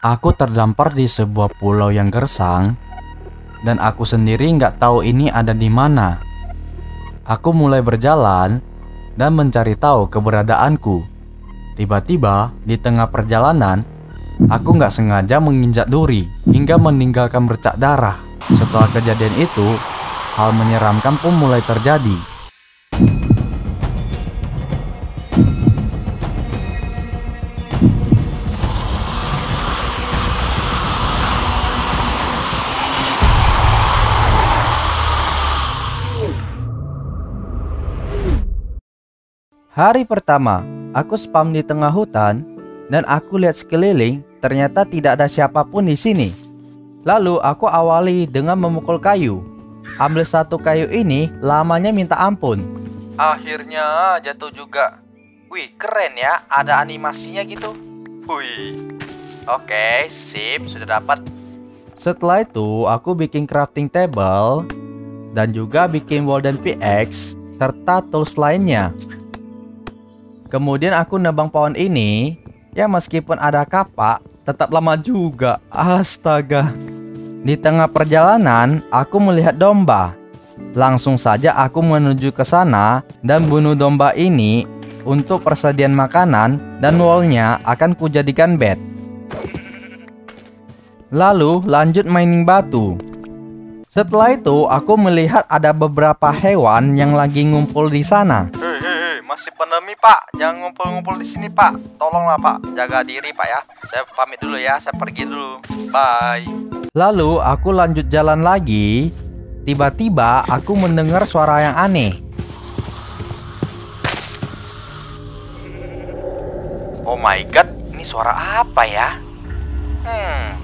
Aku terdampar di sebuah pulau yang gersang, dan aku sendiri nggak tahu ini ada di mana. Aku mulai berjalan dan mencari tahu keberadaanku. Tiba-tiba di tengah perjalanan, aku nggak sengaja menginjak duri hingga meninggalkan bercak darah. Setelah kejadian itu, hal menyeramkan pun mulai terjadi. Hari pertama, aku spam di tengah hutan dan aku lihat sekeliling, ternyata tidak ada siapapun di sini. Lalu aku awali dengan memukul kayu. Ambil satu kayu ini, lamanya minta ampun. Akhirnya jatuh juga. Wih, keren ya, ada animasinya gitu. Wih. Oke, sip, sudah dapat. Setelah itu, aku bikin crafting table dan juga bikin wooden pickaxe serta tools lainnya. Kemudian aku nebang pohon ini, ya meskipun ada kapak, tetap lama juga. Astaga. Di tengah perjalanan, aku melihat domba. Langsung saja aku menuju ke sana dan bunuh domba ini. Untuk persediaan makanan dan woolnya akan kujadikan bed. Lalu lanjut mining batu. Setelah itu, aku melihat ada beberapa hewan yang lagi ngumpul di sana. Masih pandemi pak, jangan ngumpul-ngumpul di sini pak. Tolonglah pak, jaga diri pak ya. Saya pamit dulu ya, saya pergi dulu. Bye. Lalu aku lanjut jalan lagi. Tiba-tiba aku mendengar suara yang aneh. Oh my god, ini suara apa ya?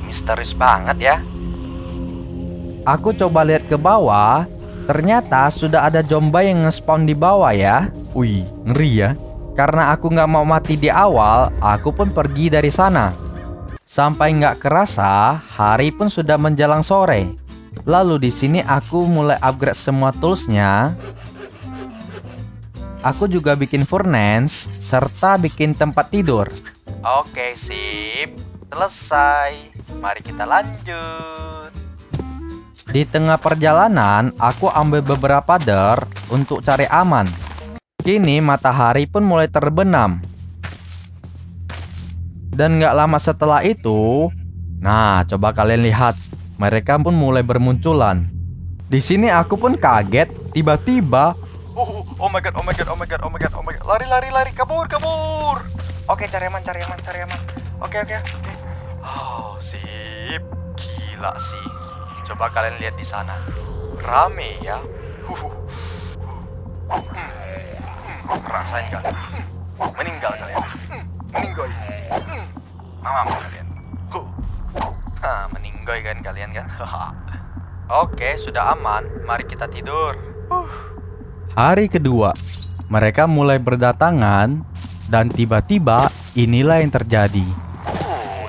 Misterius banget ya. Aku coba lihat ke bawah. Ternyata sudah ada zomba yang nge-spawn di bawah ya. Wih, ngeri ya. Karena aku nggak mau mati di awal, aku pun pergi dari sana. Sampai nggak kerasa, hari pun sudah menjelang sore. Lalu di sini aku mulai upgrade semua toolsnya. Aku juga bikin furnace serta bikin tempat tidur. Oke, sip. Selesai. Mari kita lanjut. Di tengah perjalanan, aku ambil beberapa dirt untuk cari aman. Kini matahari pun mulai terbenam. Dan gak lama setelah itu, nah coba kalian lihat, mereka pun mulai bermunculan. Di sini aku pun kaget, tiba-tiba, oh my god, oh my god, oh my god, oh my god, oh my god, lari lari lari, kabur kabur. Oke, cari aman, cari aman, cari aman. Oke. Oh sip, gila sih. Coba kalian lihat di sana, rame ya. Rasain kalian, meninggal kalian, meninggoy, mama kalian, meninggoy kan kalian kan. Oke, sudah aman, mari kita tidur. Hari kedua, mereka mulai berdatangan dan tiba-tiba inilah yang terjadi.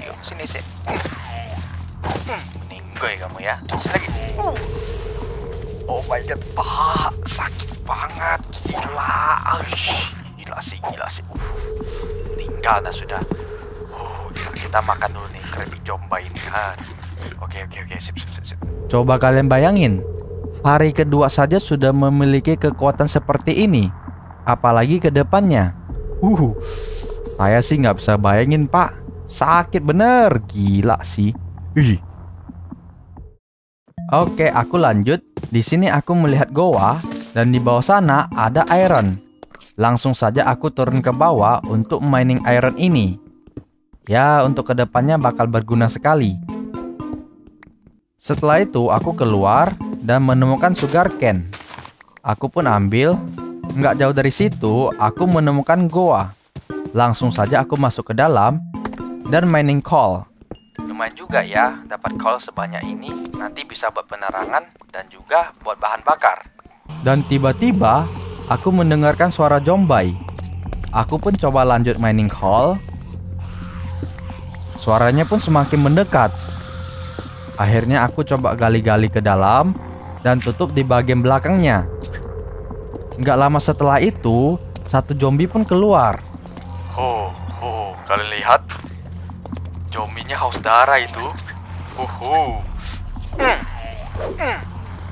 Yuk sini sih, meninggoy kamu ya, sini lagi. Oh my god, paha sakit banget, gila sih, meninggal dah sudah. Kita makan dulu nih keripik domba ini. Oke, sip. Coba kalian bayangin, hari kedua saja sudah memiliki kekuatan seperti ini, apalagi ke depannya. Saya sih nggak bisa bayangin pak, sakit bener, gila sih. Oke, aku lanjut. Di sini aku melihat goa. Dan di bawah sana ada iron. Langsung saja aku turun ke bawah untuk mining iron ini. Ya, untuk kedepannya bakal berguna sekali. Setelah itu aku keluar dan menemukan sugar cane. Aku pun ambil. Nggak jauh dari situ aku menemukan goa. Langsung saja aku masuk ke dalam dan mining coal. Lumayan juga ya dapat coal sebanyak ini. Nanti bisa buat penerangan dan juga buat bahan bakar. Dan tiba-tiba aku mendengarkan suara zombie. Aku pun coba lanjut mining hall. Suaranya pun semakin mendekat. Akhirnya aku coba gali-gali ke dalam dan tutup di bagian belakangnya. Nggak lama setelah itu, satu zombie pun keluar. Kalian lihat, zombie Jadinya haus darah itu.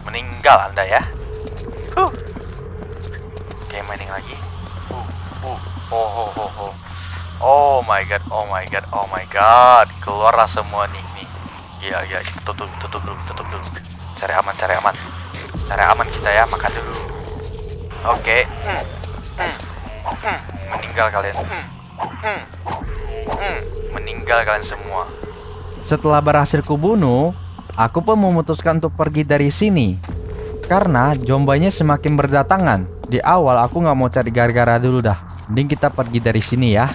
Meninggal Anda ya. Oke, mining lagi. Oh my god, oh my god, oh my god. Keluarlah semua nih. Iya, tutup dulu. Cari aman. Cari aman kita ya, makan dulu. Oke. Meninggal kalian. Meninggal kalian semua. Setelah berhasil kubunuh, aku pun memutuskan untuk pergi dari sini. Karena zombanya semakin berdatangan. Di awal aku nggak mau cari gara-gara dulu dah. Mending kita pergi dari sini ya.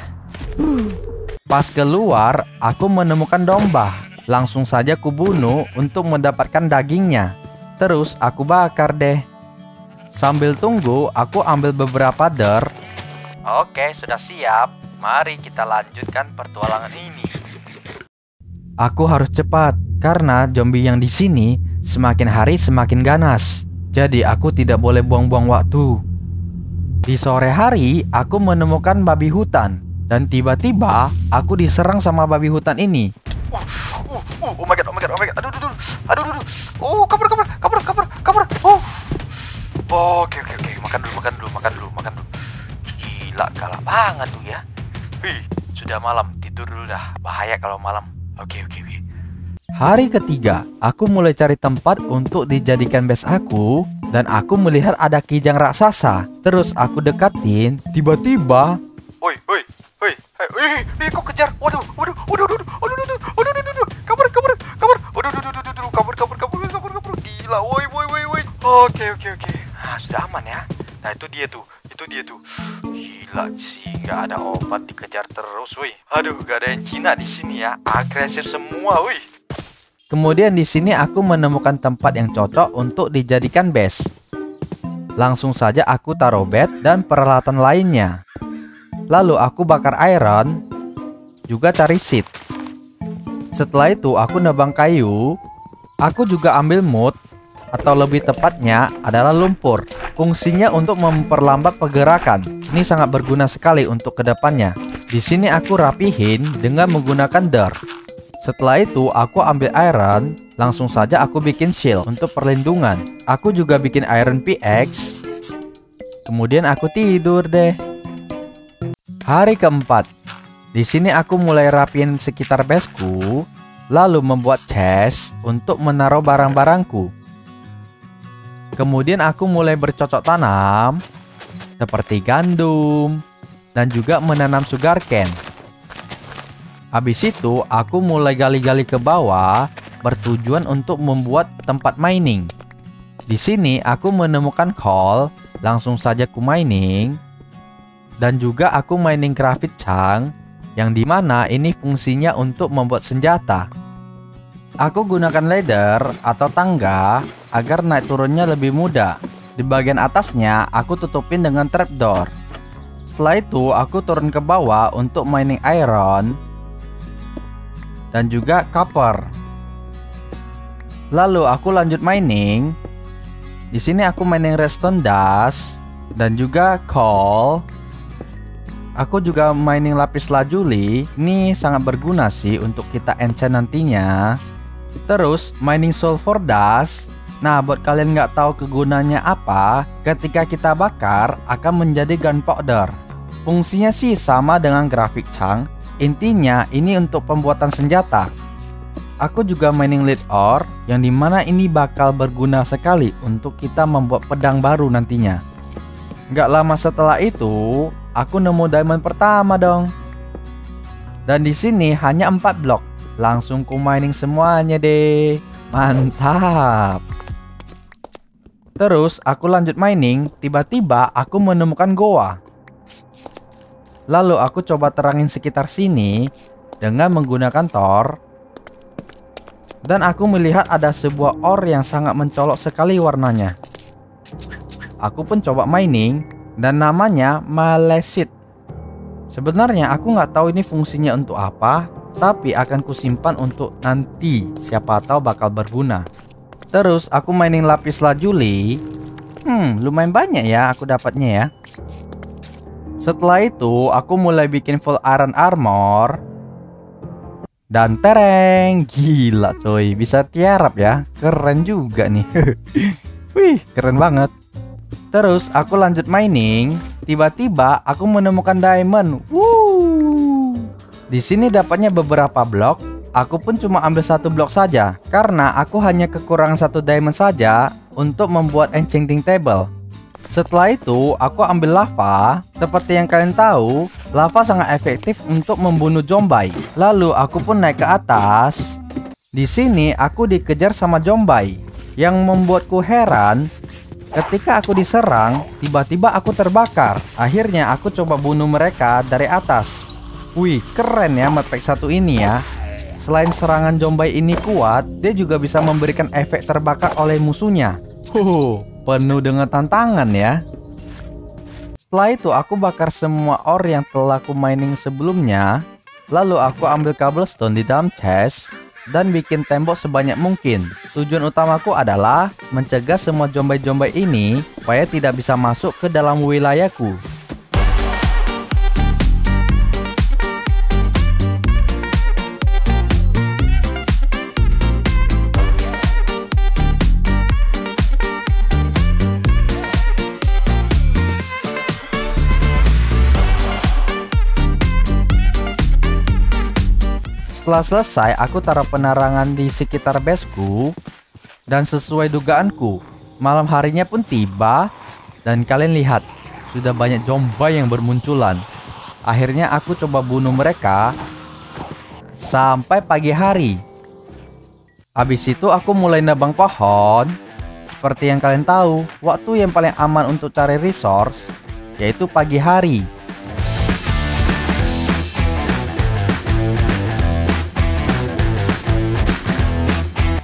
Pas keluar, aku menemukan domba. Langsung saja kubunuh untuk mendapatkan dagingnya. Terus aku bakar deh. Sambil tunggu, aku ambil beberapa dirt. Oke, sudah siap. Mari kita lanjutkan petualangan ini. Aku harus cepat karena zombie yang di sini semakin hari semakin ganas. Jadi aku tidak boleh buang-buang waktu. Di sore hari, aku menemukan babi hutan. Dan tiba-tiba aku diserang sama babi hutan ini. Oh my god. Aduh. Oh, kabur. Oke. Makan dulu. Gila, galak banget tuh ya. Wih, sudah malam, tidur dulu dah. Bahaya kalau malam. Oke. Hari ketiga, aku mulai cari tempat untuk dijadikan base aku. Dan aku melihat ada kijang raksasa. Terus aku dekatin, tiba-tiba. Woi, kok kejar? Waduh, kabur, gila, woi, oke, sudah aman ya. Nah, itu dia tuh, gila sih, nggak ada obat, dikejar terus, woi. Aduh, gak ada yang Cina di sini ya, agresif semua, woi. Kemudian di sini aku menemukan tempat yang cocok untuk dijadikan base. Langsung saja aku taruh bed dan peralatan lainnya. Lalu aku bakar iron, juga cari seed. Setelah itu aku nebang kayu. Aku juga ambil mud, atau lebih tepatnya adalah lumpur. Fungsinya untuk memperlambat pergerakan. Ini sangat berguna sekali untuk kedepannya. Di sini aku rapihin dengan menggunakan dirt. Setelah itu aku ambil iron. Langsung saja aku bikin shield untuk perlindungan. Aku juga bikin iron pickaxe. Kemudian aku tidur deh. Hari keempat. Di sini aku mulai rapiin sekitar baseku, lalu membuat chest untuk menaruh barang-barangku. Kemudian aku mulai bercocok tanam seperti gandum dan juga menanam sugarcane. Habis itu aku mulai gali-gali ke bawah bertujuan untuk membuat tempat mining. Di sini aku menemukan coal, langsung saja ku mining. Dan juga aku mining crafted chunk, yang dimana ini fungsinya untuk membuat senjata. Aku gunakan ladder atau tangga agar naik turunnya lebih mudah. Di bagian atasnya aku tutupin dengan trapdoor. Setelah itu aku turun ke bawah untuk mining iron dan juga copper. Lalu aku lanjut mining. Di sini aku mining redstone dust dan juga coal. Aku juga mining lapis lazuli. Ini sangat berguna sih untuk kita enchant nantinya. Terus mining sulfur dust. Nah, buat kalian nggak tahu kegunaannya apa, ketika kita bakar akan menjadi gunpowder. Fungsinya sih sama dengan grafik chunk. Intinya ini untuk pembuatan senjata. Aku juga mining lead ore, yang dimana ini bakal berguna sekali untuk kita membuat pedang baru nantinya. Nggak lama setelah itu aku nemu diamond pertama dong. Dan di sini hanya 4 blok. Langsung ku mining semuanya deh. Mantap. Terus aku lanjut mining, tiba-tiba aku menemukan goa. Lalu aku coba terangin sekitar sini dengan menggunakan tor. Dan aku melihat ada sebuah ore yang sangat mencolok sekali warnanya. Aku pun coba mining. Dan namanya malesit. Sebenarnya aku nggak tahu ini fungsinya untuk apa, tapi akan kusimpan untuk nanti. Siapa tahu bakal berguna. Terus aku mining lapis lazuli. Lumayan banyak ya aku dapatnya ya. Setelah itu aku mulai bikin full iron armor. Dan tereng, gila coy, bisa tiarap ya, keren juga nih. Wih, keren banget. Terus aku lanjut mining, tiba-tiba aku menemukan diamond. Wuh. Di sini dapatnya beberapa blok. Aku pun cuma ambil satu blok saja, karena aku hanya kekurangan satu diamond saja untuk membuat enchanting table. Setelah itu aku ambil lava. Seperti yang kalian tahu, lava sangat efektif untuk membunuh zombie. Lalu aku pun naik ke atas. Di sini aku dikejar sama zombie. Yang membuatku heran, ketika aku diserang, tiba-tiba aku terbakar. Akhirnya aku coba bunuh mereka dari atas. Wih, keren ya Map Pack 1 ini ya. Selain serangan zombie ini kuat, dia juga bisa memberikan efek terbakar oleh musuhnya. Penuh dengan tantangan ya. Setelah itu aku bakar semua ore yang telah aku mining sebelumnya. Lalu aku ambil cobblestone di dalam chest dan bikin tembok sebanyak mungkin. Tujuan utamaku adalah mencegah semua zombie-zombie ini supaya tidak bisa masuk ke dalam wilayahku. Setelah selesai, aku taruh penerangan di sekitar baseku. Dan sesuai dugaanku, malam harinya pun tiba. Dan kalian lihat, sudah banyak zombie yang bermunculan. Akhirnya aku coba bunuh mereka sampai pagi hari. Habis itu aku mulai nebang pohon. Seperti yang kalian tahu, waktu yang paling aman untuk cari resource yaitu pagi hari.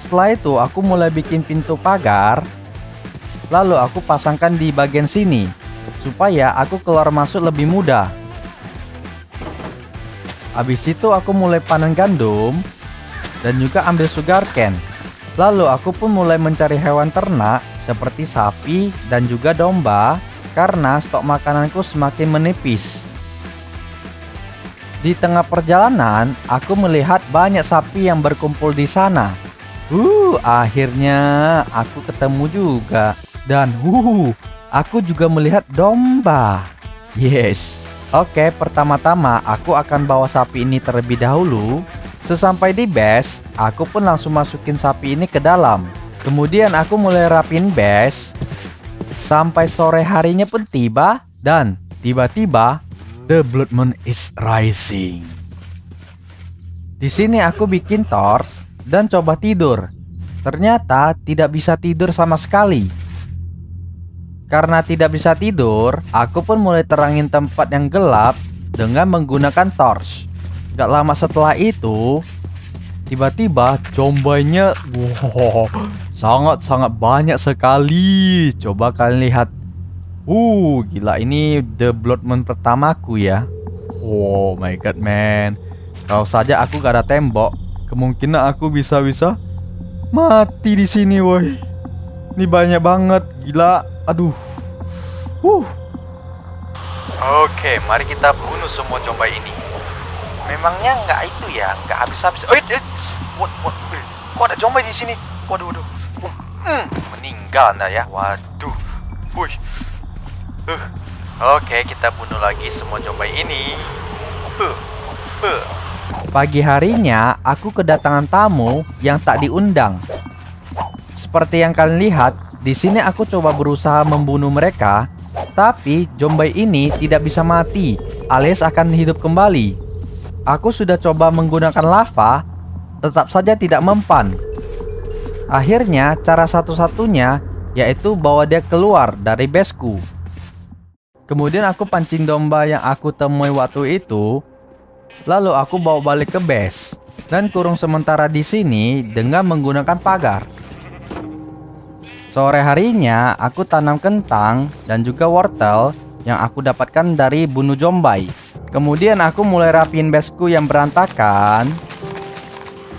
Setelah itu aku mulai bikin pintu pagar. Lalu aku pasangkan di bagian sini supaya aku keluar masuk lebih mudah. Habis itu aku mulai panen gandum dan juga ambil sugar cane. Lalu aku pun mulai mencari hewan ternak seperti sapi dan juga domba, karena stok makananku semakin menipis. Di tengah perjalanan aku melihat banyak sapi yang berkumpul di sana. Akhirnya aku ketemu juga. Dan aku juga melihat domba. Yes. Oke, pertama-tama aku akan bawa sapi ini terlebih dahulu. Sesampai di base, aku pun langsung masukin sapi ini ke dalam. Kemudian aku mulai rapin base. Sampai sore harinya pun tiba. Dan tiba-tiba the blood moon is rising. Di sini aku bikin torch dan coba tidur. Ternyata tidak bisa tidur sama sekali. Karena tidak bisa tidur, aku pun mulai terangin tempat yang gelap dengan menggunakan torch. Gak lama setelah itu, tiba-tiba zombie-nya sangat-sangat banyak sekali. Coba kalian lihat. Gila, ini The Blood Moon pertamaku ya. Oh my god man. Kalau saja aku gak ada tembok, kemungkinan aku bisa-bisa mati di sini, woi. Ini banyak banget, gila. Aduh. Oke, mari kita bunuh semua zombie ini. Memangnya nggak itu ya, nggak habis-habis. Kok ada zombie di sini? Waduh. Meninggal anda ya. Waduh. Oke, kita bunuh lagi semua zombie ini. Pagi harinya aku kedatangan tamu yang tak diundang. Seperti yang kalian lihat, di sini aku coba berusaha membunuh mereka, tapi zombie ini tidak bisa mati, alias akan hidup kembali. Aku sudah coba menggunakan lava, tetap saja tidak mempan. Akhirnya cara satu-satunya yaitu bawa dia keluar dari baseku. Kemudian aku pancing domba yang aku temui waktu itu. Lalu aku bawa balik ke base dan kurung sementara di sini dengan menggunakan pagar. Sore harinya aku tanam kentang dan juga wortel yang aku dapatkan dari bunuh zombie. Kemudian aku mulai rapiin baseku yang berantakan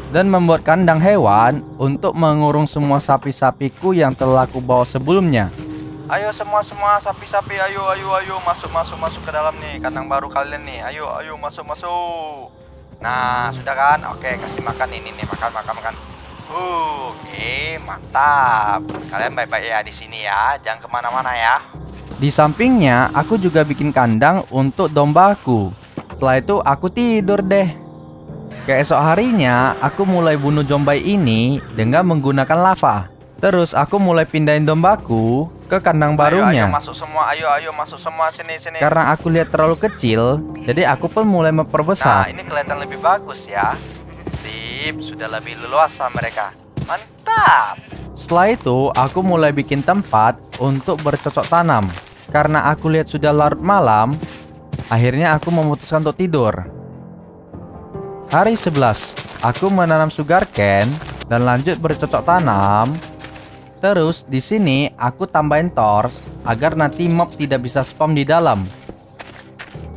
dan membuat kandang hewan untuk mengurung semua sapi-sapiku yang telah aku bawa sebelumnya. Ayo semua sapi-sapi, ayo masuk ke dalam nih kandang baru kalian nih. Ayo masuk. Nah, sudah kan? Oke, kasih makan ini nih, makan. Oke, mantap. Kalian baik-baik ya di sini ya, jangan kemana-mana ya. Di sampingnya, aku juga bikin kandang untuk dombaku. Setelah itu aku tidur deh. Keesok harinya, aku mulai bunuh jombai ini dengan menggunakan lava. Terus aku mulai pindahin dombaku ke kandang barunya. Ayo masuk semua, ayo masuk semua, sini. Karena aku lihat terlalu kecil, jadi aku pun mulai memperbesar. Nah, ini kelihatan lebih bagus ya. Sip, sudah lebih leluasa mereka. Mantap. Setelah itu, aku mulai bikin tempat untuk bercocok tanam. Karena aku lihat sudah larut malam, akhirnya aku memutuskan untuk tidur. Hari 11, aku menanam sugarcane dan lanjut bercocok tanam. Terus di sini aku tambahin torch agar nanti mob tidak bisa spam di dalam.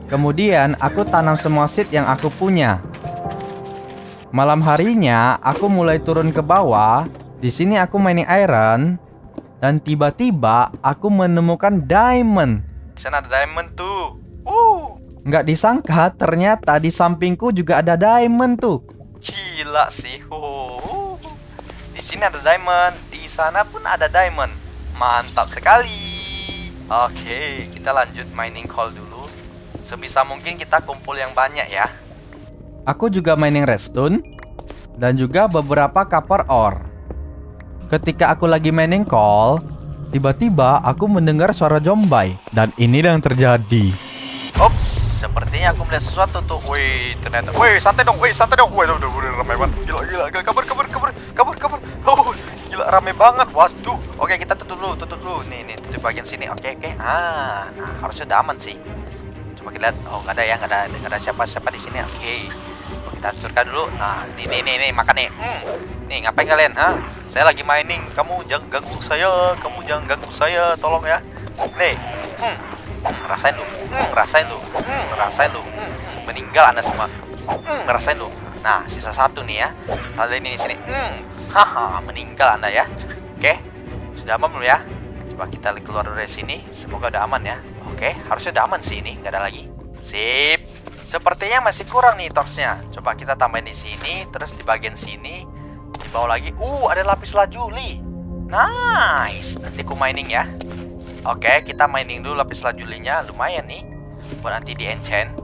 Kemudian aku tanam semua seed yang aku punya. Malam harinya aku mulai turun ke bawah. Di sini aku mining iron dan tiba-tiba aku menemukan diamond. Di sana ada diamond tuh. Nggak disangka ternyata di sampingku juga ada diamond tuh. Gila sih. Di sini ada diamond, di sana pun ada diamond. Mantap sekali. Oke, kita lanjut mining coal dulu. Sebisa mungkin kita kumpul yang banyak ya. Aku juga mining redstone dan juga beberapa copper ore. Ketika aku lagi mining coal, tiba-tiba aku mendengar suara jombai dan ini yang terjadi. Ops, sepertinya aku melihat sesuatu tuh. Wih, ternyata. Wih, santai dong. Waduh, ramai banget. Gila, kabur. Oh, gila, ramai banget. Waduh. Oke, kita tutup dulu. Nih, tutup bagian sini. Oke. Ah, nah harusnya udah aman sih. Coba kita lihat. Oh, nggak ada siapa-siapa di sini. Oke. Kita hancurkan dulu. Nah, ini makan nih. Nih, ngapain kalian? Hah? Saya lagi mining. Kamu jangan ganggu saya. Tolong ya. Nih. Ngerasain lu, meninggal Anda semua. Ngerasain lu. Nah, sisa satu nih ya. Ada ini di sini. Haha, meninggal Anda ya. Oke, sudah aman belum ya? Coba kita keluar dari sini. Semoga udah aman ya. Oke, harusnya udah aman sih ini. Nggak ada lagi. Sip. Sepertinya masih kurang nih torchnya. Coba kita tambahin di sini. Terus di bagian sini, di bawah lagi. Ada lapis lazuli. Nice. Nanti ku mining ya. Oke, kita mining dulu lapis lazulinya. Lumayan nih buat nanti di enchant.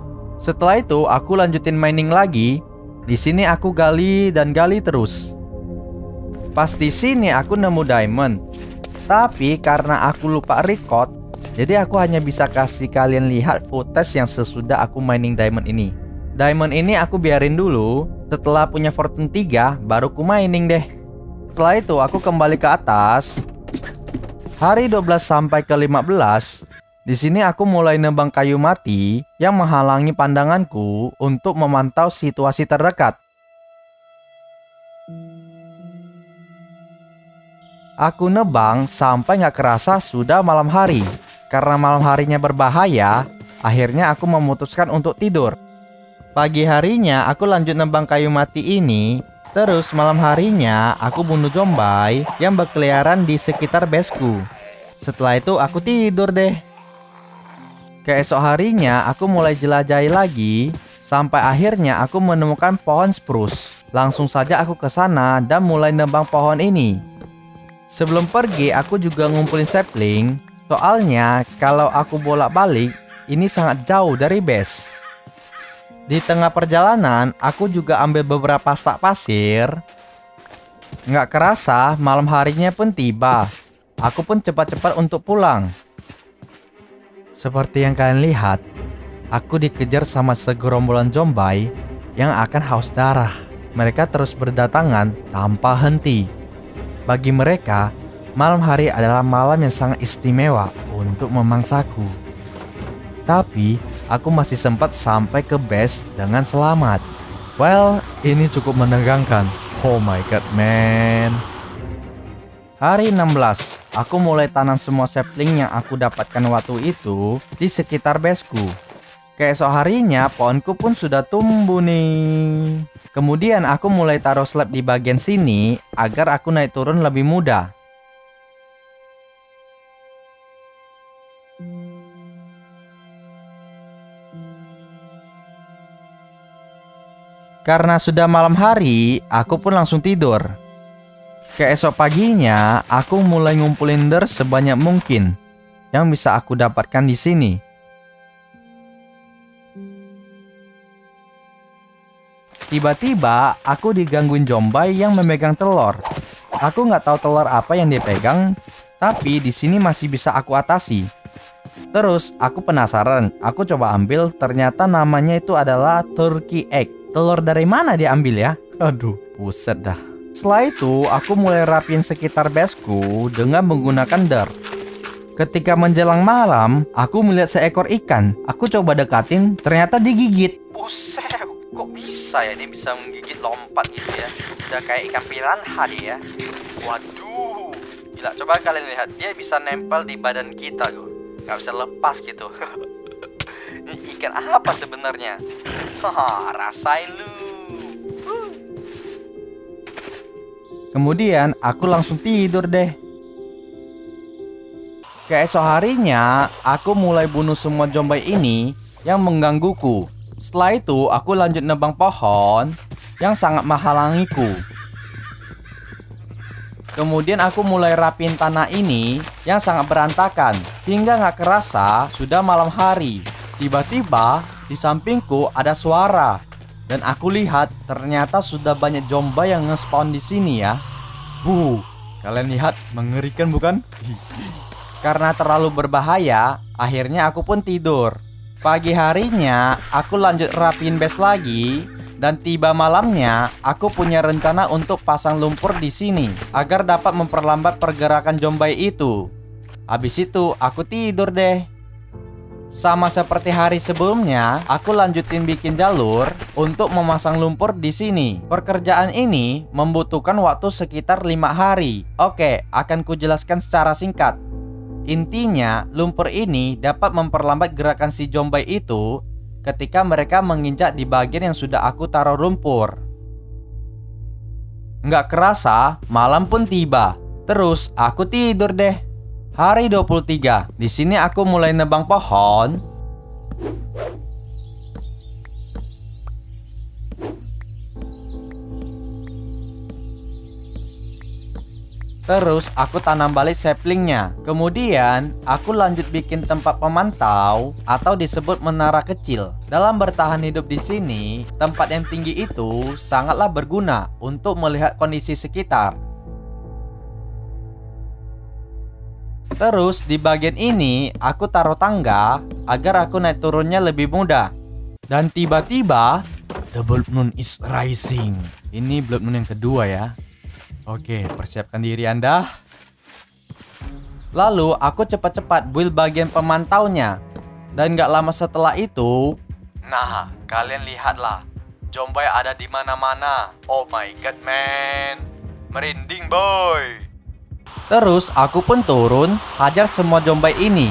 Setelah itu aku lanjutin mining lagi. Di sini aku gali dan gali terus. Pas di sini aku nemu diamond. Tapi karena aku lupa record, jadi aku hanya bisa kasih kalian lihat footage yang sesudah aku mining diamond ini. Diamond ini aku biarin dulu. Setelah punya fortune 3 baru ku mining deh. Setelah itu aku kembali ke atas. Hari 12 sampai ke 15, di sini aku mulai nebang kayu mati yang menghalangi pandanganku untuk memantau situasi terdekat. Aku nebang sampai nggak kerasa sudah malam hari. Karena malam harinya berbahaya, akhirnya aku memutuskan untuk tidur. Pagi harinya aku lanjut nebang kayu mati ini. Terus malam harinya aku bunuh jombai yang berkeliaran di sekitar baseku. Setelah itu aku tidur deh. Keesok harinya aku mulai jelajahi lagi. Sampai akhirnya aku menemukan pohon spruce. Langsung saja aku ke sana dan mulai nebang pohon ini. Sebelum pergi aku juga ngumpulin sapling. Soalnya kalau aku bolak-balik ini sangat jauh dari base. Di tengah perjalanan, aku juga ambil beberapa stak pasir. Nggak kerasa, malam harinya pun tiba. Aku pun cepat-cepat untuk pulang. Seperti yang kalian lihat, aku dikejar sama segerombolan jombai yang akan haus darah. Mereka terus berdatangan tanpa henti. Bagi mereka, malam hari adalah malam yang sangat istimewa untuk memangsaku. Tapi aku masih sempat sampai ke base dengan selamat. Well, ini cukup menegangkan. Oh my god, man. Hari 16, aku mulai tanam semua sapling yang aku dapatkan waktu itu di sekitar baseku. Keesok harinya, pohonku pun sudah tumbuh nih. Kemudian aku mulai taruh slab di bagian sini agar aku naik turun lebih mudah. Karena sudah malam hari, aku pun langsung tidur. Keesok paginya, aku mulai ngumpulin der sebanyak mungkin yang bisa aku dapatkan di sini. Tiba-tiba, aku digangguin Jombay yang memegang telur. Aku nggak tahu telur apa yang dia pegang, tapi di sini masih bisa aku atasi. Terus, aku penasaran. Aku coba ambil, ternyata namanya itu adalah Turkey Egg. Telur dari mana dia ambil ya? Aduh, buset dah. Setelah itu, aku mulai rapiin sekitar baseku dengan menggunakan der. Ketika menjelang malam, aku melihat seekor ikan. Aku coba dekatin, ternyata digigit. Buset, kok bisa ya? Ini bisa menggigit lompat gitu ya. Udah kayak ikan piranha dia ya. Waduh, gila. Coba kalian lihat, dia bisa nempel di badan kita tuh. Gak bisa lepas gitu. Ini ikan apa sebenarnya? Rasain lu. Kemudian aku langsung tidur deh. Keesok harinya aku mulai bunuh semua Jombay ini yang menggangguku. Setelah itu aku lanjut nebang pohon yang sangat menghalangiku. Kemudian aku mulai rapiin tanah ini yang sangat berantakan. Hingga gak kerasa sudah malam hari. Tiba-tiba di sampingku ada suara, dan aku lihat ternyata sudah banyak Jombay yang nge-spawn di sini ya. Kalian lihat mengerikan bukan? Karena terlalu berbahaya, akhirnya aku pun tidur. Pagi harinya aku lanjut rapiin base lagi, dan tiba malamnya aku punya rencana untuk pasang lumpur di sini agar dapat memperlambat pergerakan Jombay itu. Habis itu aku tidur deh. Sama seperti hari sebelumnya, aku lanjutin bikin jalur untuk memasang lumpur di sini. Pekerjaan ini membutuhkan waktu sekitar 5 hari. Oke, akan kujelaskan secara singkat. Intinya, lumpur ini dapat memperlambat gerakan si Jombay itu ketika mereka menginjak di bagian yang sudah aku taruh lumpur. Nggak kerasa, malam pun tiba. Terus, aku tidur deh. Hari 23, di sini aku mulai nebang pohon. Terus aku tanam balik saplingnya. Kemudian aku lanjut bikin tempat pemantau atau disebut menara kecil. Dalam bertahan hidup di sini, tempat yang tinggi itu sangatlah berguna untuk melihat kondisi sekitar. Terus di bagian ini aku taruh tangga agar aku naik turunnya lebih mudah. Dan tiba-tiba the blood moon is rising. Ini blood moon yang kedua ya. Oke, persiapkan diri Anda. Lalu aku cepat-cepat build bagian pemantaunya. Dan gak lama setelah itu, nah kalian lihatlah, Jombay ada di mana-mana. Oh my god man, merinding boy. Terus aku pun turun, hajar semua Jombay ini.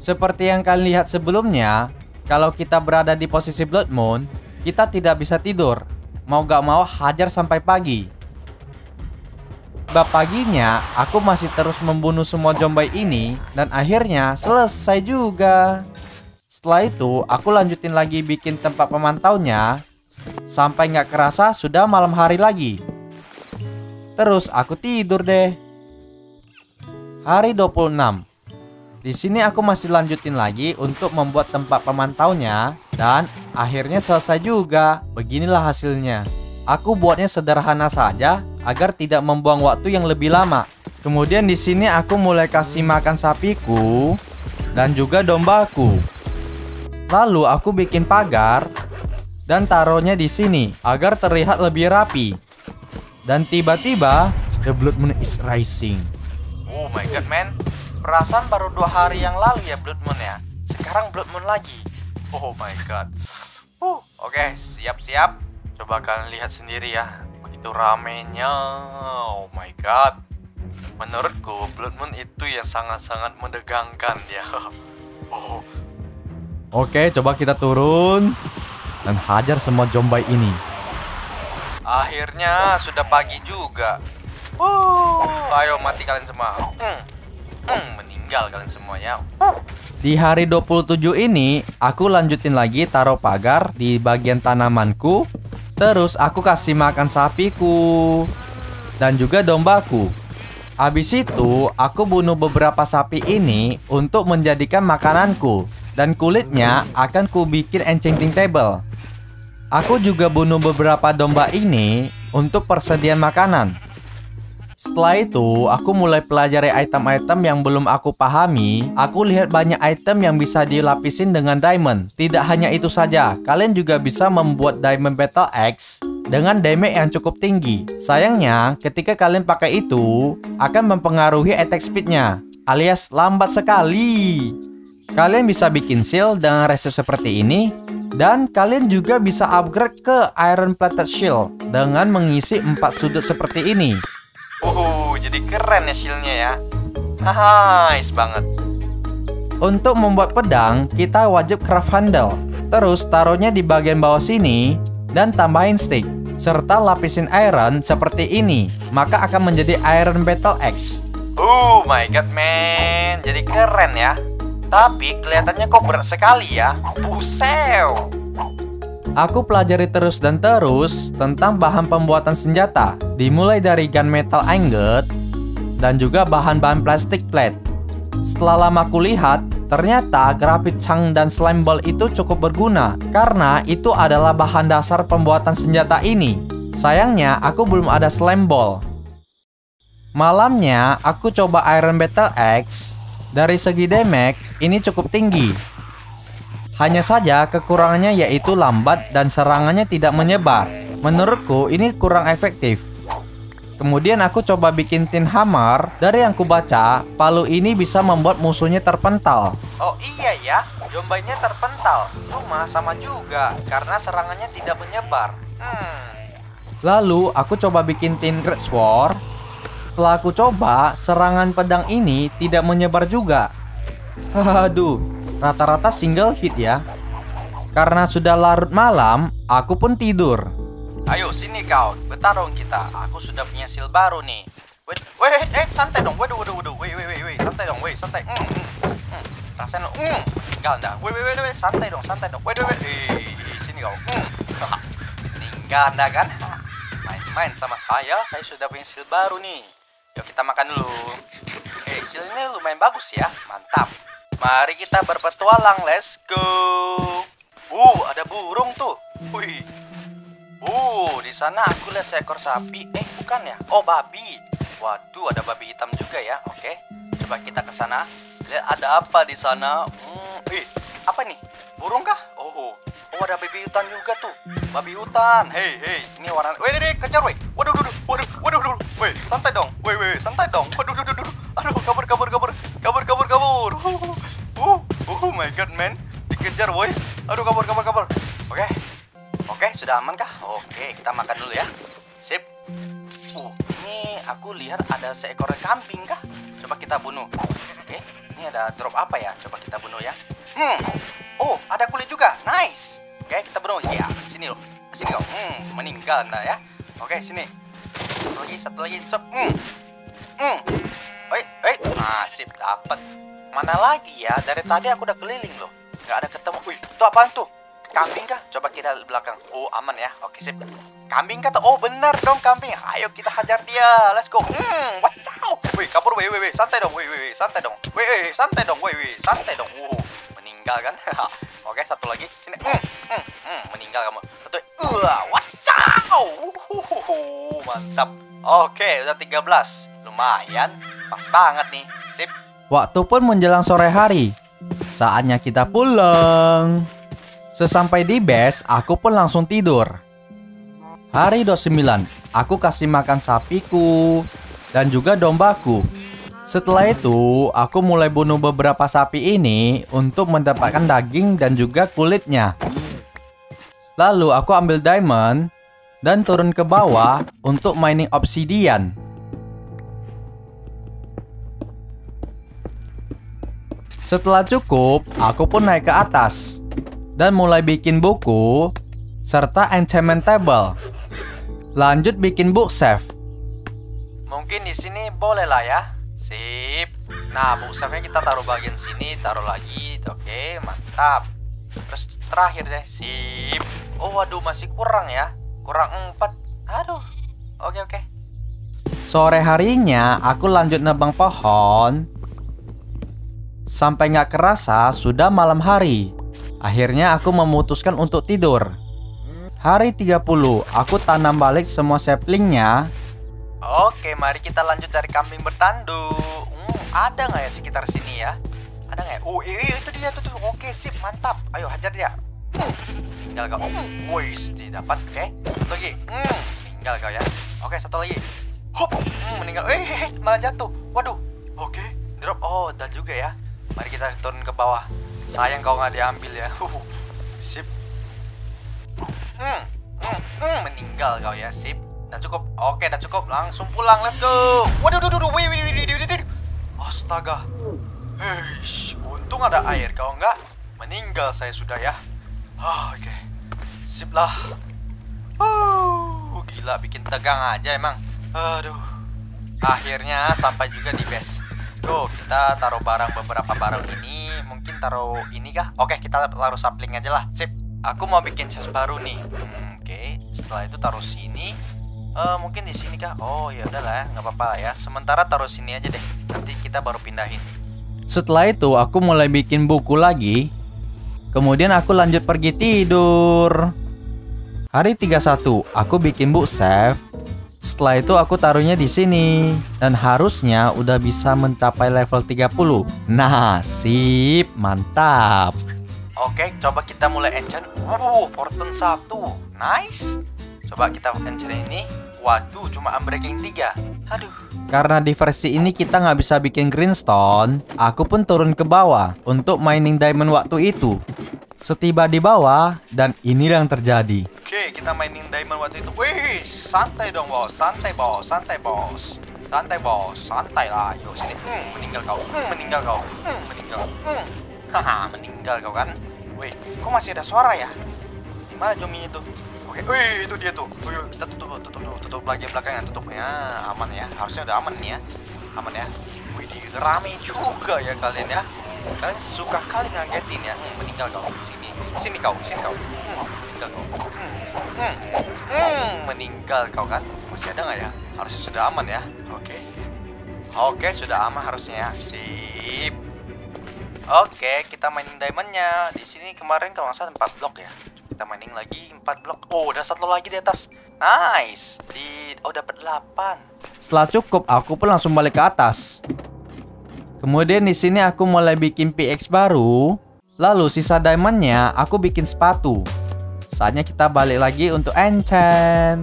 Seperti yang kalian lihat sebelumnya, kalau kita berada di posisi blood moon, kita tidak bisa tidur. Mau gak mau hajar sampai pagi. Sebab paginya, aku masih terus membunuh semua Jombay ini, dan akhirnya selesai juga. Setelah itu, aku lanjutin lagi bikin tempat pemantaunya, sampai gak kerasa sudah malam hari lagi. Terus aku tidur deh. Hari 26. Di sini aku masih lanjutin lagi untuk membuat tempat pemantaunya, dan akhirnya selesai juga. Beginilah hasilnya. Aku buatnya sederhana saja agar tidak membuang waktu yang lebih lama. Kemudian di sini aku mulai kasih makan sapiku dan juga dombaku. Lalu aku bikin pagar dan taruhnya di sini agar terlihat lebih rapi. Dan tiba-tiba the blood moon is rising. Oh my god man, perasaan baru 2 hari yang lalu ya blood moon ya. Sekarang blood moon lagi. Oh my god. Oke, siap-siap. Coba kalian lihat sendiri ya. Begitu ramenya. Oh my god. Menurutku blood moon itu yang sangat-sangat menegangkan ya. Oke, coba kita turun dan hajar semua Jombay ini. Akhirnya sudah pagi juga. Ayo mati kalian semua. Mending. meninggal kalian semuanya. Di hari 27 ini, aku lanjutin lagi taruh pagar di bagian tanamanku. Terus aku kasih makan sapiku dan juga dombaku. Abis itu, aku bunuh beberapa sapi ini untuk menjadikan makananku. Dan kulitnya akan kubikin enchanting table. Aku juga bunuh beberapa domba ini untuk persediaan makanan. Setelah itu, aku mulai pelajari item-item yang belum aku pahami. Aku lihat banyak item yang bisa dilapisin dengan diamond. Tidak hanya itu saja, kalian juga bisa membuat diamond battle axe dengan damage yang cukup tinggi. Sayangnya, ketika kalian pakai itu, akan mempengaruhi attack speednya, alias lambat sekali. Kalian bisa bikin shield dengan resep seperti ini. Dan kalian juga bisa upgrade ke iron plated shield dengan mengisi 4 sudut seperti ini. Jadi keren ya shieldnya ya. Nice banget. Untuk membuat pedang, kita wajib craft handle. Terus taruhnya di bagian bawah sini dan tambahin stick serta lapisin iron seperti ini. Maka akan menjadi iron battle axe. Oh my god man, jadi keren ya. Tapi kelihatannya kok berat sekali ya. Busew. Aku pelajari terus dan terus tentang bahan pembuatan senjata, dimulai dari gunmetal ingot dan juga bahan-bahan plastik plate. Setelah lama kulihat, ternyata graphite chunk dan slime ball itu cukup berguna karena itu adalah bahan dasar pembuatan senjata ini. Sayangnya, aku belum ada slime ball. Malamnya, aku coba iron battle axe. Dari segi damage, ini cukup tinggi. Hanya saja kekurangannya yaitu lambat dan serangannya tidak menyebar. Menurutku ini kurang efektif. Kemudian aku coba bikin tin hammer. Dari yang kubaca, palu ini bisa membuat musuhnya terpental. Oh iya ya, jombainya terpental. Cuma sama juga, karena serangannya tidak menyebar. Lalu aku coba bikin tin great sword. Setelah aku coba, serangan pedang ini tidak menyebar juga. Aduh. Rata-rata single hit ya. Karena sudah larut malam, aku pun tidur. Ayo sini kau, bertarung kita. Aku sudah punya skill baru nih. Santai dong. Santai dong. Rasain dong. Tinggal dah. Santai dong. Sini kau. Tinggal anda kan? Main-main sama saya sudah punya skill baru nih. Yuk kita makan dulu. Skill ini lumayan bagus ya. Mantap. Mari kita berpetualang, let's go. Ada burung tuh. Wih. Di sana aku lihat seekor sapi. Bukan ya? Oh, babi. Waduh, ada babi hitam juga ya. Oke. Coba kita ke sana. Lihat ada apa di sana? Apa nih? Burung kah? Oh, ada babi hutan juga tuh. Babi hutan. Hei, ini warna. Kejar, weh. Waduh. Santai dong. Santai dong. Waduh. Aduh, kabur. Oh my god man, dikejar boy. Aduh, kabur. Oke, sudah aman kah? Oke, kita makan dulu ya. Sip. Ini aku lihat ada seekor kambing kah? Coba kita bunuh. Oke, ini ada drop apa ya? Coba kita bunuh ya. Ada kulit juga. Nice. Oke, kita bunuh. Ya, sini loh. Sini kau. Meninggal anda ya. Oke, sini. Satu lagi. Sip, dapat. Mana lagi ya? Dari tadi aku udah keliling loh, nggak ada ketemu. Itu apaan tuh? Kambing kah? Coba kita belakang. Aman ya. Oke, sip. Kambing kata. Benar dong kambing. Ayo kita hajar dia. Let's go. Wacau. Kabur. Santai dong. Santai dong. Santai dong. Santai dong. Meninggal kan? Oke, satu lagi. Sini. Meninggal kamu. Satu. Wacau. Mantap. Oke, udah 13. Lumayan, pas banget nih. Sip. Waktu pun menjelang sore hari. Saatnya kita pulang. Sesampai di base, aku pun langsung tidur. Hari 29, aku kasih makan sapiku dan juga dombaku. Setelah itu, aku mulai bunuh beberapa sapi ini untuk mendapatkan daging dan juga kulitnya. Lalu aku ambil diamond dan turun ke bawah untuk mining obsidian. Setelah cukup, aku pun naik ke atas dan mulai bikin buku serta enchantment table. Lanjut bikin bookshelf. Mungkin di sini bolehlah ya. Sip. Nah, buksafnya kita taruh bagian sini, taruh lagi. Oke, mantap. Terus terakhir deh, sip. Oh, waduh, masih kurang ya. Kurang 4. Aduh. Oke. Sore harinya aku lanjut nebang pohon. Sampai nggak kerasa sudah malam hari. Akhirnya aku memutuskan untuk tidur. Hari 30, aku tanam balik semua saplingnya. Oke, mari kita lanjut cari kambing bertanduk. Ada nggak ya sekitar sini ya? Ada nggak ya? Oh, itu dia tuh. Oke, sip, mantap. Ayo hajar dia. Tinggal kau. Wis, didapat. Oke, satu lagi. Tinggal kau ya. Oke, satu lagi. Hop, meninggal. Malah jatuh. Waduh. Oke, drop. Oh, dan juga ya. Mari kita turun ke bawah. Sayang kau nggak diambil ya. Sip. Meninggal kau ya. Sip. Udah cukup. Oke, udah cukup. Langsung pulang. Let's go. Waduh. Astaga. Eish, untung ada air. Kalau enggak, meninggal saya sudah ya. Oke. Sip lah. Gila, bikin tegang aja emang. Aduh. Akhirnya sampai juga di base. Let's go. Kita taruh barang beberapa barang ini. Mungkin taruh ini kah? Oke, kita taruh sapling aja lah. Sip. Aku mau bikin chest baru nih. Oke. Setelah itu taruh sini. Mungkin di sini kah? Oh ya udahlah, nggak apa-apa ya. Sementara taruh sini aja deh. Nanti kita baru pindahin. Setelah itu aku mulai bikin buku lagi. Kemudian aku lanjut pergi tidur. Hari 31 aku bikin book save. Setelah itu aku taruhnya di sini dan harusnya udah bisa mencapai level 30. Nah, sip, mantap. Oke, coba kita mulai enchant. Fortune 1. Nice. Coba kita enchant ini. Waduh, cuma unbreaking 3. Aduh. Karena di versi ini kita nggak bisa bikin greenstone, aku pun turun ke bawah untuk mining diamond waktu itu. Setiba di bawah, dan inilah yang terjadi. Oke, kita mining diamond waktu itu. Wih, santai dong bos, santai bos, santai bos. Santai bos, santai lah. Yo, sini. Meninggal kau, meninggal kau, meninggal. Haha, meninggal kau kan. Wih, kok masih ada suara ya? Dimana Jomi itu? Oke, wih, itu dia tuh. Kita tutup lagi belakangnya, tutupnya aman ya. Harusnya udah aman nih ya. Aman ya. Wih, rame juga ya kalian ya. Kalian suka kali ngagetin ya. Meninggal kau. Sini kau. Meninggal kau. Meninggal kau kan. Masih ada nggak ya? Harusnya sudah aman ya. Oke, sudah aman harusnya ya. Sip. Oke, kita mainin diamondnya. Di sini kemarin kalau nggak salah 4 blok ya. Kita mining lagi 4 blok. Oh, udah satu lagi di atas. Nice. Oh, dapat 8. Setelah cukup, aku pun langsung balik ke atas. Kemudian di sini aku mulai bikin PX baru. Lalu sisa diamondnya aku bikin sepatu. Saatnya kita balik lagi untuk enchant.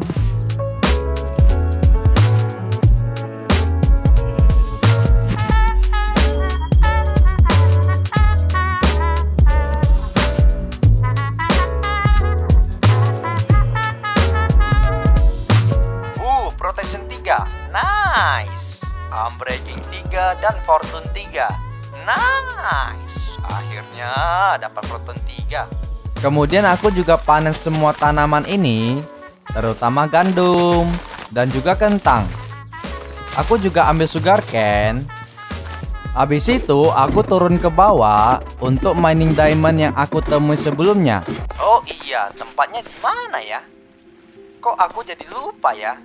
Nice. Unbreaking 3 dan Fortune 3. Nice. Akhirnya dapat Fortune 3. Kemudian aku juga panen semua tanaman ini, terutama gandum dan juga kentang. Aku juga ambil sugar cane. Habis itu aku turun ke bawah untuk mining diamond yang aku temui sebelumnya. Oh iya, tempatnya di mana ya? Kok aku jadi lupa ya?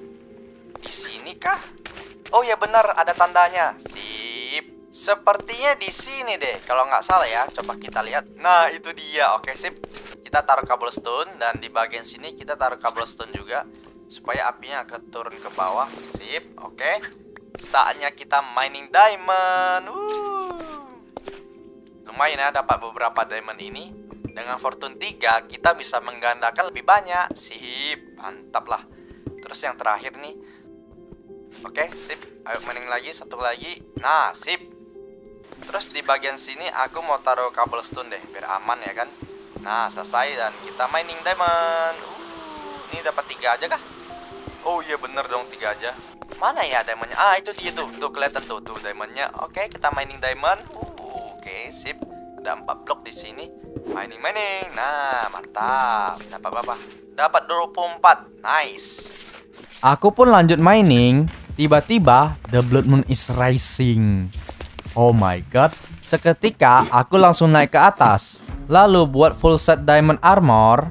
Di sini kah? Oh ya benar, ada tandanya. Sip. Sepertinya di sini deh, kalau nggak salah ya. Coba kita lihat. Nah, itu dia. Oke, sip. Kita taruh cobblestone dan di bagian sini kita taruh cobblestone juga supaya apinya akan turun ke bawah. Sip. Oke. Saatnya kita mining diamond. Lumayan ya dapat beberapa diamond ini. Dengan Fortune 3 kita bisa menggandakan lebih banyak. Sip. Mantap lah. Terus yang terakhir nih. Oke, sip. Ayo mining lagi, satu lagi. Nah, sip. Terus di bagian sini aku mau taruh cobblestone deh, biar aman ya kan. Nah, selesai dan kita mining diamond. Ini dapat 3 aja kah? Oh iya bener dong, 3 aja. Mana ya diamondnya? Ah, itu dia tuh. Tuh kelihatan tuh diamondnya. Oke, kita mining diamond. Oke, sip. Ada 4 blok di sini. Mining. Nah, mantap. Tidak apa-apa. Dapat 24. Nice. Aku pun lanjut mining. Tiba-tiba the blood moon is rising. Oh my god. Seketika aku langsung naik ke atas, lalu buat full set diamond armor.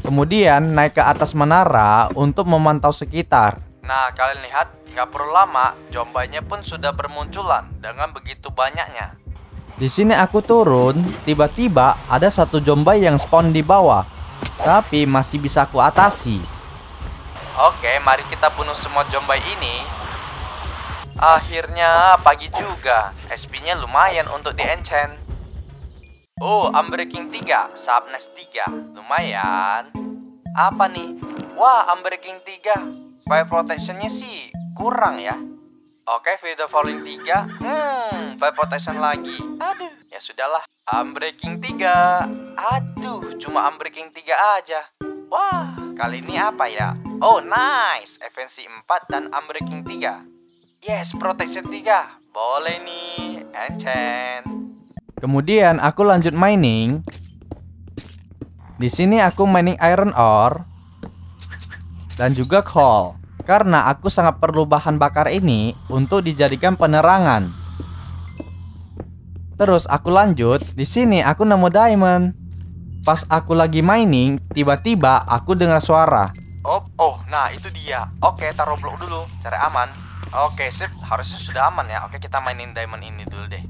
Kemudian naik ke atas menara untuk memantau sekitar. Nah, kalian lihat, nggak perlu lama, zombie-nya pun sudah bermunculan dengan begitu banyaknya. Di sini aku turun, tiba-tiba ada satu zombie yang spawn di bawah, tapi masih bisa aku atasi. Oke, mari kita bunuh semua zombie ini. Akhirnya pagi juga, SP-nya lumayan untuk di-enchant. Oh, Unbreaking 3, Subnest 3, lumayan. Apa nih? Wah, Unbreaking 3, fire protection-nya sih kurang ya. Oke, Feather Falling 3, fire protection lagi. Aduh, ya sudahlah. Unbreaking 3, aduh, cuma Unbreaking 3 aja. Wah, kali ini apa ya? Oh, nice, Efensi 4 dan Unbreaking 3. Yes, protection 3, boleh nih, enchant. Kemudian aku lanjut mining. Di sini aku mining iron ore dan juga coal karena aku sangat perlu bahan bakar ini untuk dijadikan penerangan. Terus aku lanjut. Di sini aku nemu diamond. Pas aku lagi mining, tiba-tiba aku dengar suara. Oh, nah itu dia. Oke, taruh blok dulu, cari aman. Oke, sip, harusnya sudah aman ya. Oke, kita mainin diamond ini dulu deh.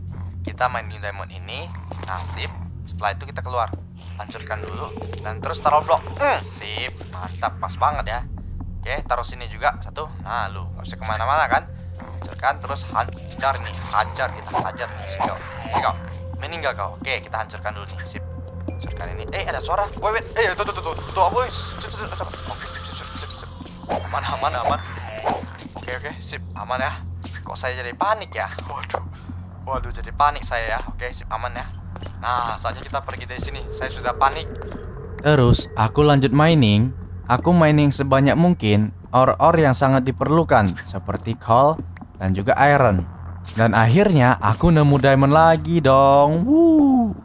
Kita mainin diamond ini, nasib. Setelah itu kita keluar, hancurkan dulu, dan terus taruh blok. Sip, mantap, pas banget ya. Oke, taruh sini juga satu. Nah, lu nggak bisa kemana-mana kan? Hancurkan terus, hajar nih, hajar, kita hajar nih. Sip, kau meninggal kau. Oke, kita hancurkan dulu nih. Sip, hancurkan ini. Ada suara. Wait, tuh, boys. Oke, sip. Aman. Oke, sip, aman ya. Kok saya jadi panik ya? Waduh, jadi panik saya ya. Oke, sip, aman ya. Nah, saatnya kita pergi dari sini. Saya sudah panik. Terus, aku lanjut mining. Aku mining sebanyak mungkin ore-ore yang sangat diperlukan, seperti coal dan juga iron. Dan akhirnya, aku nemu diamond lagi dong. Woo.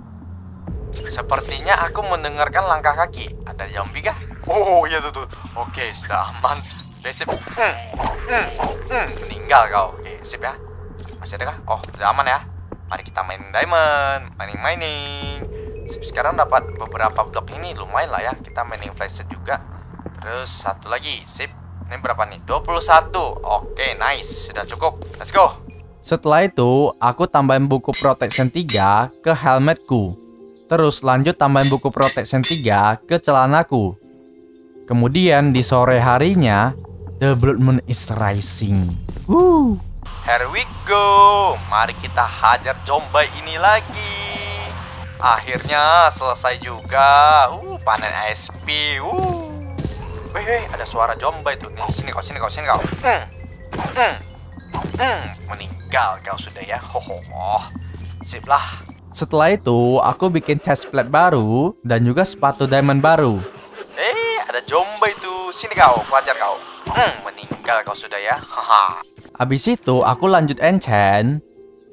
Sepertinya aku mendengarkan langkah kaki. Ada zombie kah? Oh, iya tuh. Oke, sudah aman. Oke, sip. Meninggal kau. Oke, sip ya. Masih ada kah? Oh, sudah aman ya. Mari kita main diamond, mining. Sekarang dapat beberapa blok ini, lumayan lah ya. Kita mining flashset juga. Terus satu lagi, sip. Ini berapa nih? 21. Oke, nice. Sudah cukup. Let's go. Setelah itu, aku tambahin buku protection 3 ke helmetku. Terus lanjut tambahin buku protection 3 ke celanaku. Kemudian di sore harinya, the blood moon is rising. Woo. Here we go. Mari kita hajar zombie ini lagi. Akhirnya selesai juga. Panen SP. Weh, ada suara zombie tuh. Nih, sini kau. Meninggal kau sudah ya. Sip lah. Setelah itu, aku bikin chestplate baru dan juga sepatu diamond baru. Ada zombie tuh. Sini kau, hajar kau. Meninggal kau sudah ya. Haha. Habis itu aku lanjut enchant.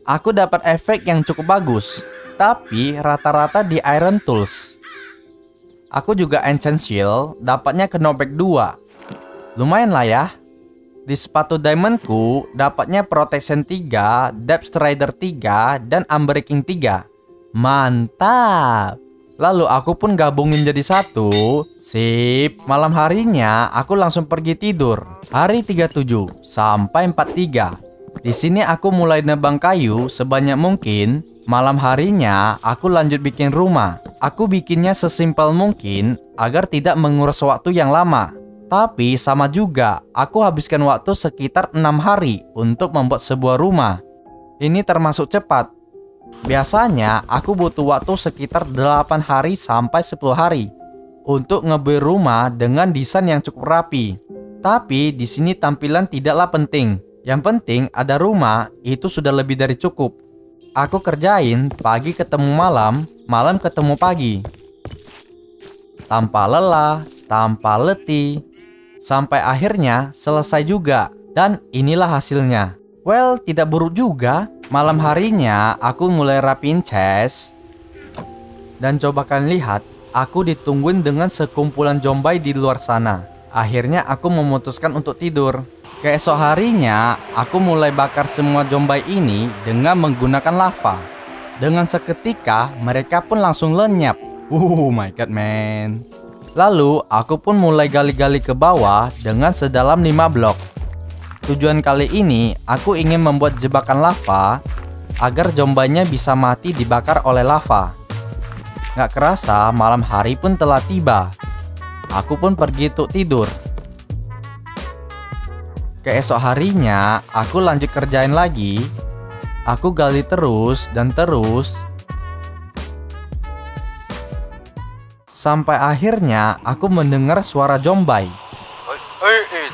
Aku dapat efek yang cukup bagus, tapi rata-rata di iron tools. Aku juga enchant shield, dapatnya ke knockback 2. Lumayan lah ya. Di sepatu diamondku dapatnya protection 3, depth strider 3, dan unbreaking 3. Mantap. Lalu aku pun gabungin jadi satu. Sip. Malam harinya aku langsung pergi tidur. Hari 37 sampai 43. Di sini aku mulai nebang kayu sebanyak mungkin. Malam harinya aku lanjut bikin rumah. Aku bikinnya sesimpel mungkin agar tidak menguras waktu yang lama. Tapi sama juga, aku habiskan waktu sekitar 6 hari untuk membuat sebuah rumah. Ini termasuk cepat. Biasanya aku butuh waktu sekitar 8 hari sampai 10 hari untuk ngebuild rumah dengan desain yang cukup rapi. Tapi di sini tampilan tidaklah penting. Yang penting ada rumah, itu sudah lebih dari cukup. Aku kerjain pagi ketemu malam, malam ketemu pagi. Tanpa lelah, tanpa letih. Sampai akhirnya selesai juga. Dan inilah hasilnya. Well, tidak buruk juga. Malam harinya aku mulai rapiin chest. Dan coba kalian lihat, aku ditungguin dengan sekumpulan zombie di luar sana. Akhirnya aku memutuskan untuk tidur. Keesok harinya, aku mulai bakar semua jombai ini dengan menggunakan lava. Dengan seketika, mereka pun langsung lenyap. Oh my god, man. Lalu, aku pun mulai gali-gali ke bawah dengan sedalam 5 blok. Tujuan kali ini, aku ingin membuat jebakan lava agar jombainya bisa mati dibakar oleh lava. Gak kerasa, malam hari pun telah tiba. Aku pun pergi untuk tidur. Keesok harinya, aku lanjut kerjain lagi. Aku gali terus dan terus. Sampai akhirnya, aku mendengar suara jombai.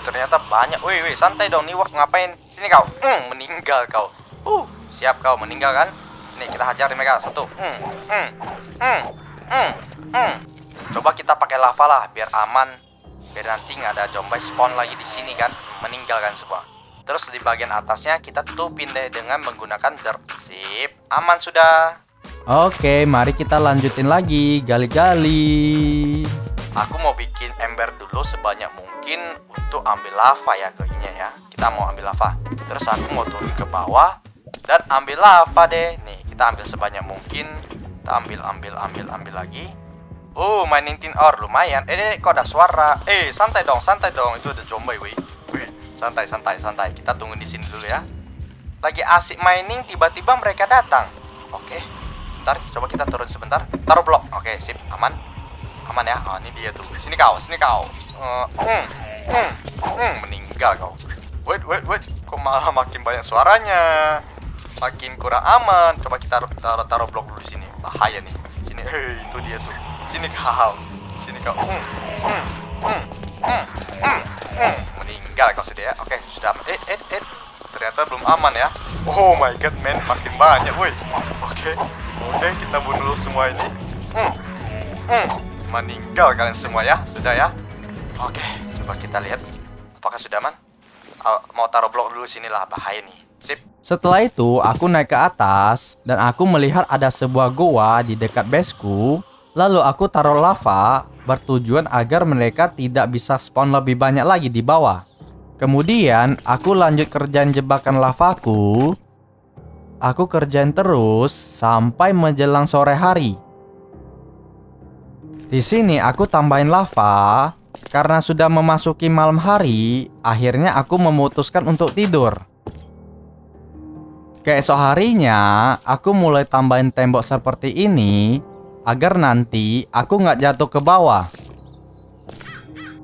Ternyata banyak. Wih, santai dong, nih work ngapain? Sini kau, meninggal kau. Siap kau meninggal kan? Sini kita hajar mereka satu. Coba kita pakai lava lah, biar aman. Biar nanti nggak ada zombie spawn lagi di sini kan, meninggalkan semua. Terus di bagian atasnya kita tutupin deh dengan menggunakan dirt. Sip, aman sudah. Oke, mari kita lanjutin lagi gali-gali. Aku mau bikin ember dulu sebanyak mungkin untuk ambil lava ya, kayaknya ya. Kita mau ambil lava. Terus aku mau turun ke bawah dan ambil lava deh. Nih, kita ambil sebanyak mungkin. Kita ambil lagi. Main 19 hour lumayan. Kok ada suara? Santai dong. Itu ada zombie, weh. Santai. Kita tunggu di sini dulu ya. Lagi asik mining, tiba-tiba mereka datang. Oke. Bentar, coba kita turun sebentar. Taruh blok. Oke, sip. Aman ya. Oh, ini dia tuh. Sini kau. Meninggal kau. Wait. Kok malah makin banyak suaranya? Makin kurang aman. Coba kita taruh blok dulu di sini. Bahaya nih. Sini. Itu dia tuh. Sini kau. Meninggal kau sudah ya. Oke, sudah. Ternyata belum aman ya. Oh my god, man, makin banyak, woi. Oke, kita bunuh dulu semua ini. Meninggal kalian semua ya, sudah ya. Oke, coba kita lihat apakah sudah aman. Mau taruh blok dulu sinilah, bahaya nih. Sip. Setelah itu aku naik ke atas dan aku melihat ada sebuah goa di dekat baseku. Lalu aku taruh lava bertujuan agar mereka tidak bisa spawn lebih banyak lagi di bawah. Kemudian aku lanjut kerjaan jebakan lavaku. Aku kerjain terus sampai menjelang sore hari. Di sini aku tambahin lava. Karena sudah memasuki malam hari, akhirnya aku memutuskan untuk tidur. Keesok harinya, aku mulai tambahin tembok seperti ini agar nanti aku nggak jatuh ke bawah.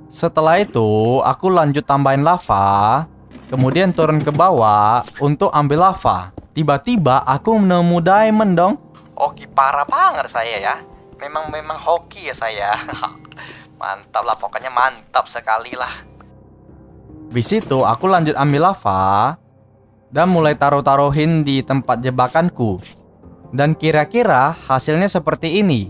Setelah itu, aku lanjut tambahin lava, kemudian turun ke bawah untuk ambil lava. Tiba-tiba aku nemu diamond dong. Oke, parah banget saya ya. Memang hoki ya saya. Mantap lah, pokoknya mantap sekali lah. Di situ aku lanjut ambil lava dan mulai taruh-taruhin di tempat jebakanku. Dan kira-kira hasilnya seperti ini.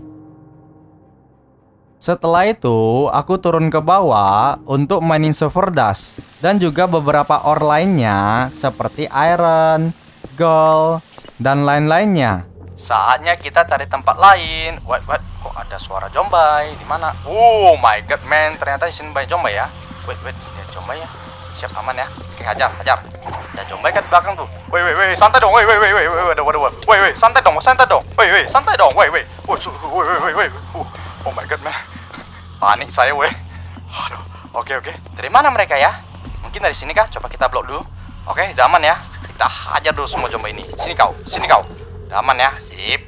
Setelah itu aku turun ke bawah untuk mining silver dust dan juga beberapa ore lainnya seperti iron, gold, dan lain-lainnya. Saatnya kita cari tempat lain. What? Kok ada suara zombie? Di mana? Oh my god, man, ternyata di sini banyak zombie ya. Wait, ada zombie ya. Siap, aman ya. Oke, hajar. Ada zombie kan di belakang tuh. Wait, santai dong. Wait, santai dong. Wait, santai dong. Wait. Wait. Oh my god, man. Panik saya, weh. Aduh. Oke. Dari mana mereka ya? Mungkin dari sini kah? Coba kita blok dulu. Oke, udah aman ya. Kita hajar dulu semua zombie ini. Sini kau. Aman ya, sip.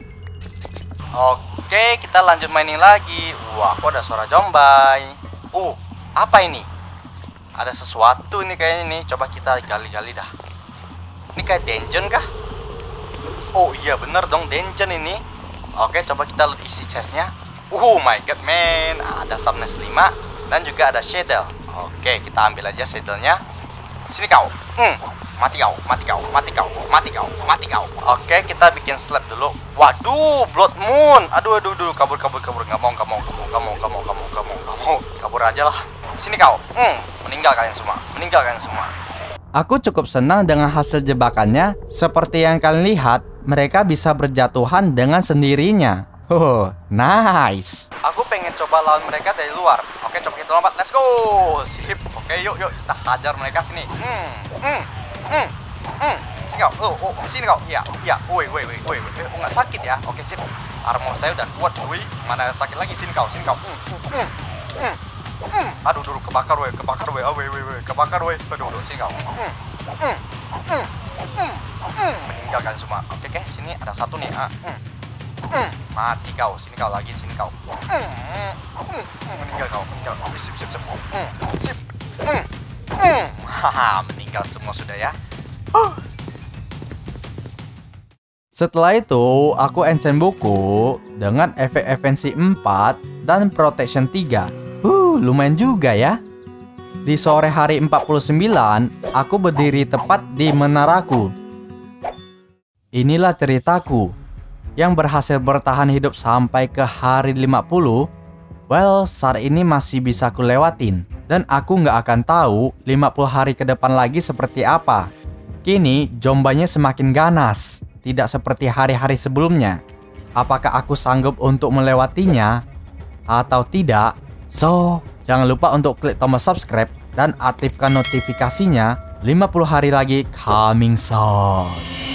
Oke, kita lanjut mining lagi. Wah, kok ada suara zombie. Apa ini? Ada sesuatu nih kayaknya nih. Coba kita gali-gali dah. Ini kayak dungeon kah? Oh iya bener dong, dungeon ini. Oke, coba kita isi chestnya. Oh my god, man. Ada subnest 5 dan juga ada shadow. Oke, kita ambil aja shadownya. Sini kau. Mati kau. Oke, kita bikin slab dulu. Waduh, blood moon. Aduh, kabur. Nggak mau. Kabur aja lah. Sini kau. Meninggal kalian semua. Aku cukup senang dengan hasil jebakannya. Seperti yang kalian lihat, mereka bisa berjatuhan dengan sendirinya. Nice. Aku pengen mencoba lawan mereka dari luar. Oke, coba kita lompat. Let's go. Sip. Oke, yuk kita hajar mereka sini. Sini kau. Sini kau. Iya. Woi. Oh, nggak sakit ya. Oke, sip. Armor saya udah kuat, cuy. Mana sakit lagi. Sini kau. Aduh, dulu kebakar woi. Kebakar woi. Aduh, sini kau. Meninggalkan semua. Oke, sini ada satu nih. Mati kau, sini kau lagi. Meninggal kau. Sip. Sip. Haha, meninggal semua sudah ya. Setelah itu, aku encen buku dengan efek efensi 4 dan protection 3. Lumayan juga ya. Di sore hari 49, aku berdiri tepat di menaraku. Inilah ceritaku yang berhasil bertahan hidup sampai ke hari 50. Well, saat ini masih bisa ku lewatin, dan aku nggak akan tahu 50 hari ke depan lagi seperti apa. Kini jombanya semakin ganas, tidak seperti hari-hari sebelumnya. Apakah aku sanggup untuk melewatinya atau tidak? So, jangan lupa untuk klik tombol subscribe dan aktifkan notifikasinya. 50 hari lagi coming soon.